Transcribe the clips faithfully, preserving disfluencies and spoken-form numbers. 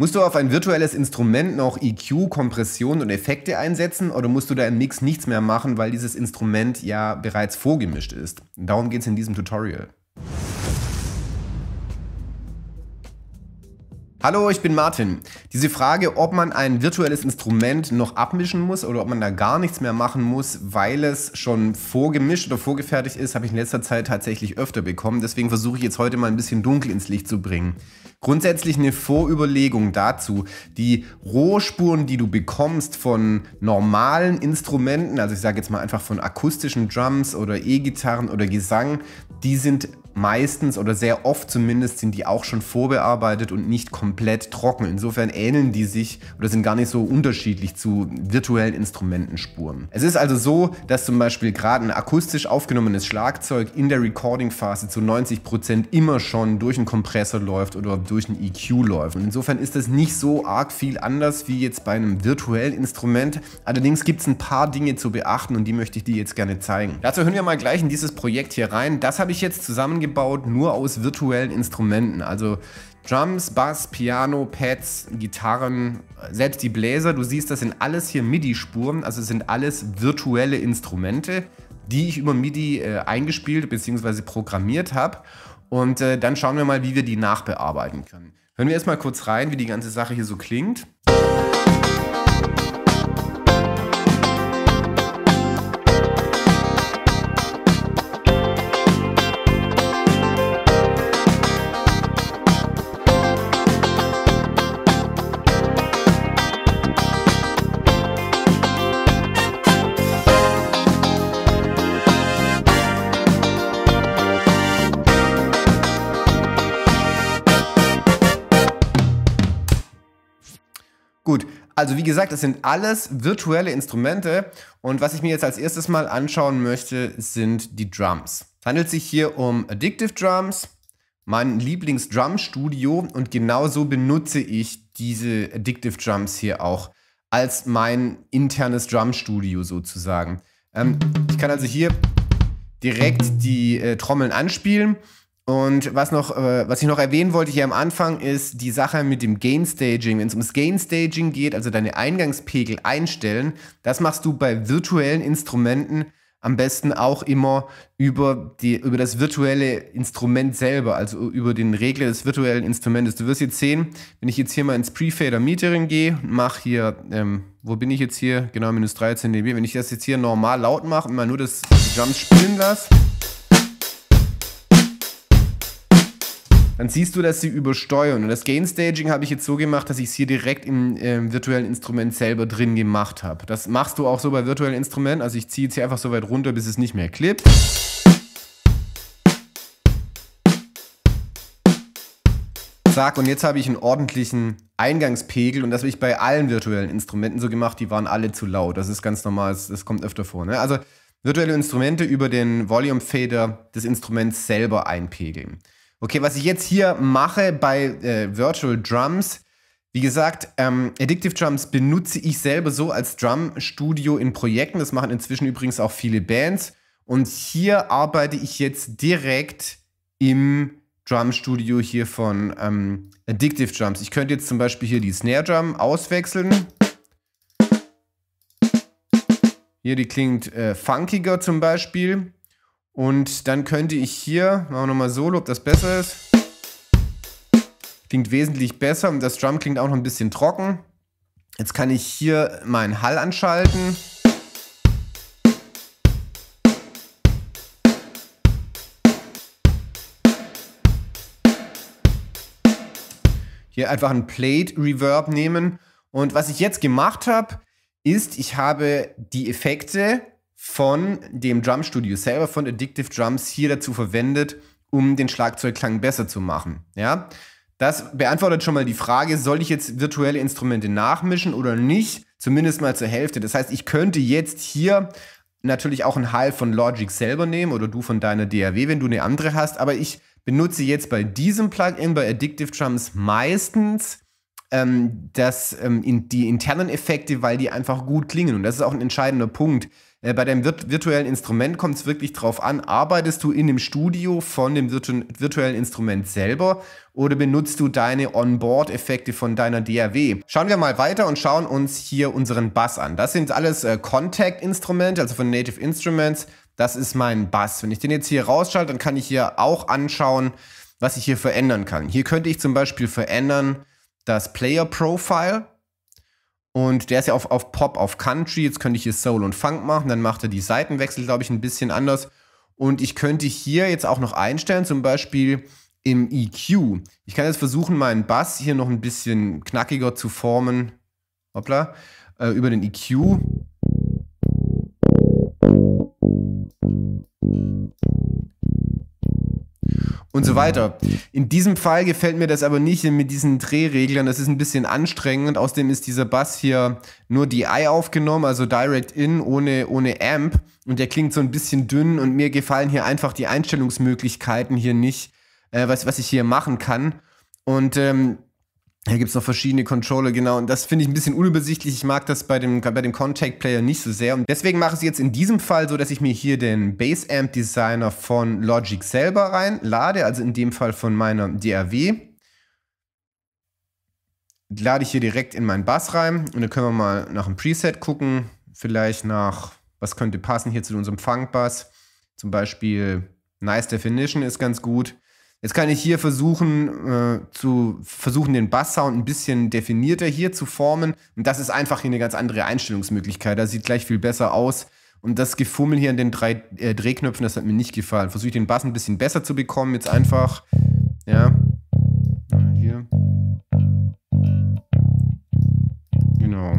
Musst du auf ein virtuelles Instrument noch E Q, Kompression und Effekte einsetzen oder musst du da im Mix nichts mehr machen, weil dieses Instrument ja bereits vorgemischt ist? Darum geht es in diesem Tutorial. Hallo, ich bin Martin. Diese Frage, ob man ein virtuelles Instrument noch abmischen muss oder ob man da gar nichts mehr machen muss, weil es schon vorgemischt oder vorgefertigt ist, habe ich in letzter Zeit tatsächlich öfter bekommen. Deswegen versuche ich jetzt heute mal ein bisschen dunkel ins Licht zu bringen. Grundsätzlich eine Vorüberlegung dazu. Die Rohspuren, die du bekommst von normalen Instrumenten, also ich sage jetzt mal einfach von akustischen Drums oder E-Gitarren oder Gesang, die sind meistens oder sehr oft zumindest sind die auch schon vorbearbeitet und nicht komplett trocken. Insofern ähneln die sich oder sind gar nicht so unterschiedlich zu virtuellen Instrumentenspuren. Es ist also so, dass zum Beispiel gerade ein akustisch aufgenommenes Schlagzeug in der Recording-Phase zu neunzig Prozent immer schon durch einen Kompressor läuft oder durch einen E Q läuft. Und insofern ist das nicht so arg viel anders wie jetzt bei einem virtuellen Instrument. Allerdings gibt es ein paar Dinge zu beachten und die möchte ich dir jetzt gerne zeigen. Dazu hören wir mal gleich in dieses Projekt hier rein. Das habe ich jetzt zusammengebaut. Gebaut, nur aus virtuellen Instrumenten, also Drums, Bass, Piano, Pads, Gitarren, selbst die Bläser, du siehst, das sind alles hier MIDI-Spuren, also sind alles virtuelle Instrumente, die ich über MIDI äh, eingespielt bzw. programmiert habe und äh, dann schauen wir mal, wie wir die nachbearbeiten können. Hören wir erstmal kurz rein, wie die ganze Sache hier so klingt. Gut, also wie gesagt, das sind alles virtuelle Instrumente und was ich mir jetzt als erstes mal anschauen möchte, sind die Drums. Es handelt sich hier um Addictive Drums, mein Lieblings-Drum-Studio, und genauso benutze ich diese Addictive Drums hier auch als mein internes Drum-Studio sozusagen. Ähm, ich kann also hier direkt die äh, Trommeln anspielen. Und was, noch, äh, was ich noch erwähnen wollte hier am Anfang ist die Sache mit dem Gain Staging. Wenn es ums Gain Staging geht, also deine Eingangspegel einstellen, das machst du bei virtuellen Instrumenten am besten auch immer über, die, über das virtuelle Instrument selber, also über den Regler des virtuellen Instrumentes. Du wirst jetzt sehen, wenn ich jetzt hier mal ins Pre-Fader Metering gehe, mache hier, ähm, wo bin ich jetzt hier? Genau, minus drei Zentimeter. Wenn ich das jetzt hier normal laut mache und mal nur das Drums spielen lasse, dann siehst du, dass sie übersteuern. Und das Gain-Staging habe ich jetzt so gemacht, dass ich es hier direkt im äh, virtuellen Instrument selber drin gemacht habe. Das machst du auch so bei virtuellen Instrumenten. Also ich ziehe jetzt hier einfach so weit runter, bis es nicht mehr klippt. Zack, und jetzt habe ich einen ordentlichen Eingangspegel. Und das habe ich bei allen virtuellen Instrumenten so gemacht, die waren alle zu laut. Das ist ganz normal, das, das kommt öfter vor, ne? Also virtuelle Instrumente über den Volume Fader des Instruments selber einpegeln. Okay, was ich jetzt hier mache bei äh, Virtual Drums, wie gesagt, ähm, Addictive Drums benutze ich selber so als Drum-Studio in Projekten. Das machen inzwischen übrigens auch viele Bands. Und hier arbeite ich jetzt direkt im Drum-Studio hier von ähm, Addictive Drums. Ich könnte jetzt zum Beispiel hier die Snare-Drum auswechseln. Hier, die klingt äh, funkiger zum Beispiel. Und dann könnte ich hier, machen wir nochmal Solo, ob das besser ist. Klingt wesentlich besser und das Drum klingt auch noch ein bisschen trocken. Jetzt kann ich hier meinen Hall anschalten. Hier einfach einen Plate Reverb nehmen. Und was ich jetzt gemacht habe, ist, ich habe die Effekte von dem Drum Studio selber, von Addictive Drums, hier dazu verwendet, um den Schlagzeugklang besser zu machen. Ja? Das beantwortet schon mal die Frage, soll ich jetzt virtuelle Instrumente nachmischen oder nicht? Zumindest mal zur Hälfte. Das heißt, ich könnte jetzt hier natürlich auch einen Hall von Logic selber nehmen oder du von deiner D A W, wenn du eine andere hast, aber ich benutze jetzt bei diesem Plugin, bei Addictive Drums, meistens ähm, das, ähm, in die internen Effekte, weil die einfach gut klingen. Und das ist auch ein entscheidender Punkt. Bei deinem virtuellen Instrument kommt es wirklich drauf an, arbeitest du in dem Studio von dem virtu virtuellen Instrument selber oder benutzt du deine Onboard-Effekte von deiner D A W? Schauen wir mal weiter und schauen uns hier unseren Bass an. Das sind alles äh, Contact-Instrumente, also von Native Instruments. Das ist mein Bass. Wenn ich den jetzt hier rausschalte, dann kann ich hier auch anschauen, was ich hier verändern kann. Hier könnte ich zum Beispiel verändern das Player-Profile. Und der ist ja auf, auf Pop, auf Country. Jetzt könnte ich hier Soul und Funk machen. Dann macht er die Seitenwechsel, glaube ich, ein bisschen anders. Und ich könnte hier jetzt auch noch einstellen, zum Beispiel im E Q. Ich kann jetzt versuchen, meinen Bass hier noch ein bisschen knackiger zu formen. Hoppla. Äh, über den E Q. Und so weiter. In diesem Fall gefällt mir das aber nicht mit diesen Drehreglern. Das ist ein bisschen anstrengend. Außerdem ist dieser Bass hier nur D I aufgenommen, also Direct In ohne, ohne Amp. Und der klingt so ein bisschen dünn und mir gefallen hier einfach die Einstellungsmöglichkeiten hier nicht, äh, was, was ich hier machen kann. Und ähm, hier gibt es noch verschiedene Controller, genau. Und das finde ich ein bisschen unübersichtlich. Ich mag das bei dem, bei dem Contact Player nicht so sehr. Und deswegen mache ich es jetzt in diesem Fall so, dass ich mir hier den Base-Amp-Designer von Logic selber reinlade. Also in dem Fall von meiner D A W. Lade ich hier direkt in meinen Bass rein. Und dann können wir mal nach einem Preset gucken. Vielleicht nach, was könnte passen hier zu unserem Funk-Bass. Zum Beispiel Nice Definition ist ganz gut. Jetzt kann ich hier versuchen, äh, zu versuchen, den Basssound ein bisschen definierter hier zu formen. Und das ist einfach hier eine ganz andere Einstellungsmöglichkeit. Das sieht gleich viel besser aus. Und das Gefummel hier an den drei äh, Drehknöpfen, das hat mir nicht gefallen. Versuche ich den Bass ein bisschen besser zu bekommen. Jetzt einfach, ja, hier. Genau.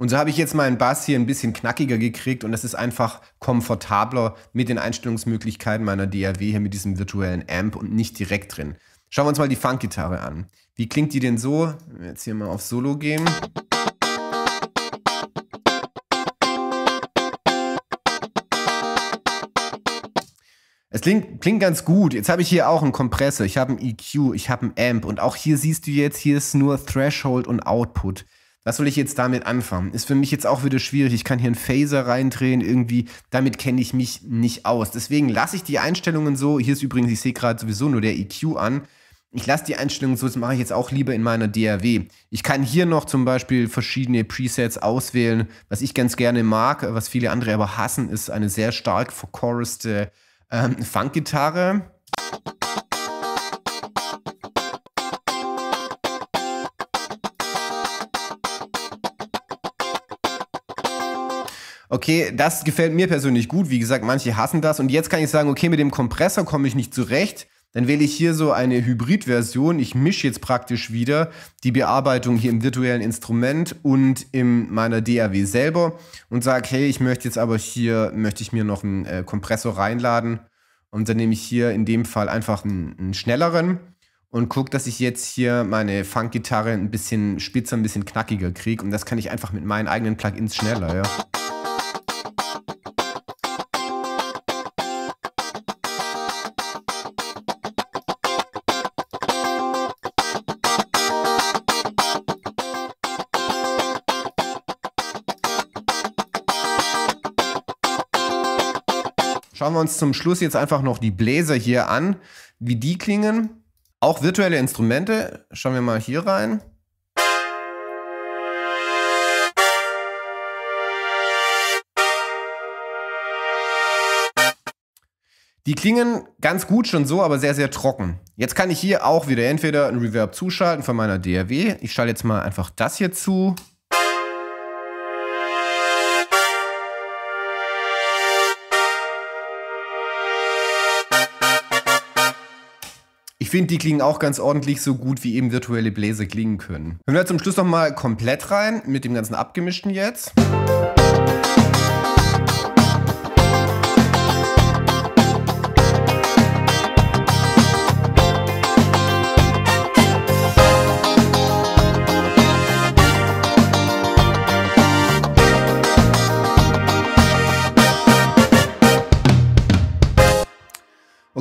Und so habe ich jetzt meinen Bass hier ein bisschen knackiger gekriegt und das ist einfach komfortabler mit den Einstellungsmöglichkeiten meiner D A W hier mit diesem virtuellen Amp und nicht direkt drin. Schauen wir uns mal die Funkgitarre an. Wie klingt die denn so? Wenn wir jetzt hier mal auf Solo gehen. Es klingt, klingt ganz gut. Jetzt habe ich hier auch einen Kompressor, ich habe einen E Q, ich habe einen Amp und auch hier siehst du jetzt, hier ist nur Threshold und Output. Was soll ich jetzt damit anfangen? Ist für mich jetzt auch wieder schwierig. Ich kann hier einen Phaser reindrehen, irgendwie, damit kenne ich mich nicht aus. Deswegen lasse ich die Einstellungen so. Hier ist übrigens, ich sehe gerade sowieso nur der E Q an. Ich lasse die Einstellungen so, das mache ich jetzt auch lieber in meiner D A W. Ich kann hier noch zum Beispiel verschiedene Presets auswählen. Was ich ganz gerne mag, was viele andere aber hassen, ist eine sehr stark verchoriste ähm, Funkgitarre. Okay, das gefällt mir persönlich gut. Wie gesagt, manche hassen das. Und jetzt kann ich sagen, okay, mit dem Kompressor komme ich nicht zurecht. Dann wähle ich hier so eine Hybrid-Version. Ich mische jetzt praktisch wieder die Bearbeitung hier im virtuellen Instrument und in meiner D A W selber und sage, hey, ich möchte jetzt aber hier, möchte ich mir noch einen äh, Kompressor reinladen. Und dann nehme ich hier in dem Fall einfach einen, einen schnelleren und gucke, dass ich jetzt hier meine Funkgitarre ein bisschen spitzer, ein bisschen knackiger kriege. Und das kann ich einfach mit meinen eigenen Plugins schneller, ja. Schauen wir uns zum Schluss jetzt einfach noch die Bläser hier an, wie die klingen. Auch virtuelle Instrumente. Schauen wir mal hier rein. Die klingen ganz gut schon so, aber sehr, sehr trocken. Jetzt kann ich hier auch wieder entweder ein Reverb zuschalten von meiner D A W. Ich schalte jetzt mal einfach das hier zu. Ich finde, die klingen auch ganz ordentlich so gut, wie eben virtuelle Bläser klingen können. Hören wir zum Schluss nochmal komplett rein mit dem ganzen Abgemischten jetzt.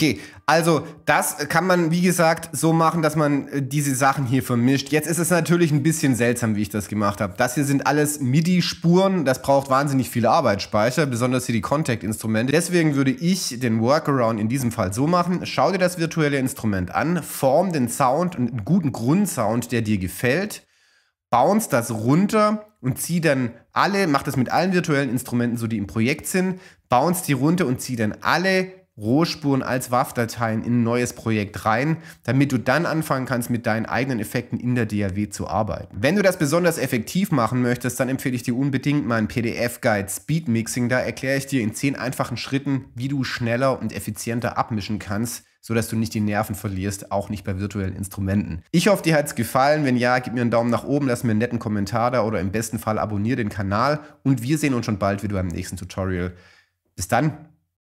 Okay, also das kann man, wie gesagt, so machen, dass man diese Sachen hier vermischt. Jetzt ist es natürlich ein bisschen seltsam, wie ich das gemacht habe. Das hier sind alles MIDI-Spuren. Das braucht wahnsinnig viel Arbeitsspeicher, besonders hier die Contact-Instrumente. Deswegen würde ich den Workaround in diesem Fall so machen. Schau dir das virtuelle Instrument an, form den Sound und einen guten Grundsound, der dir gefällt. Bounce das runter und zieh dann alle, mach das mit allen virtuellen Instrumenten, so die im Projekt sind, bounce die runter und zieh dann alle Rohspuren als W A V-Dateien in ein neues Projekt rein, damit du dann anfangen kannst, mit deinen eigenen Effekten in der D A W zu arbeiten. Wenn du das besonders effektiv machen möchtest, dann empfehle ich dir unbedingt meinen P D F-Guide Speed Mixing. Da erkläre ich dir in zehn einfachen Schritten, wie du schneller und effizienter abmischen kannst, sodass du nicht die Nerven verlierst, auch nicht bei virtuellen Instrumenten. Ich hoffe, dir hat es gefallen. Wenn ja, gib mir einen Daumen nach oben, lass mir einen netten Kommentar da oder im besten Fall abonniere den Kanal und wir sehen uns schon bald wieder beim nächsten Tutorial. Bis dann!